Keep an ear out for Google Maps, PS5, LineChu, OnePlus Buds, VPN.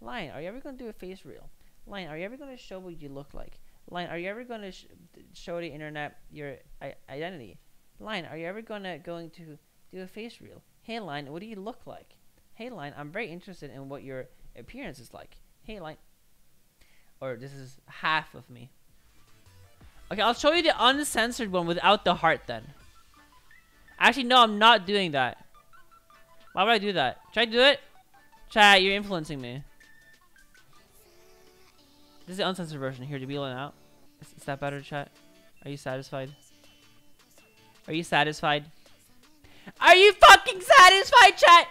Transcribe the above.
Line, are you ever going to do a face reel? Line, are you ever going to show what you look like? Line, are you ever going to show the internet your identity? Line, are you ever going to do a face reel? Hey, Line, what do you look like? Hey, Line, I'm very interested in what your appearance is like. Hey, Line. Or this is half of me. Okay, I'll show you the uncensored one without the heart then. Actually, no, I'm not doing that. Why would I do that? Should I do it? Chat, you're influencing me. This is the uncensored version. Here, did we let it out? Is that better, chat? Are you satisfied? Are you satisfied? Are you fucking satisfied, chat?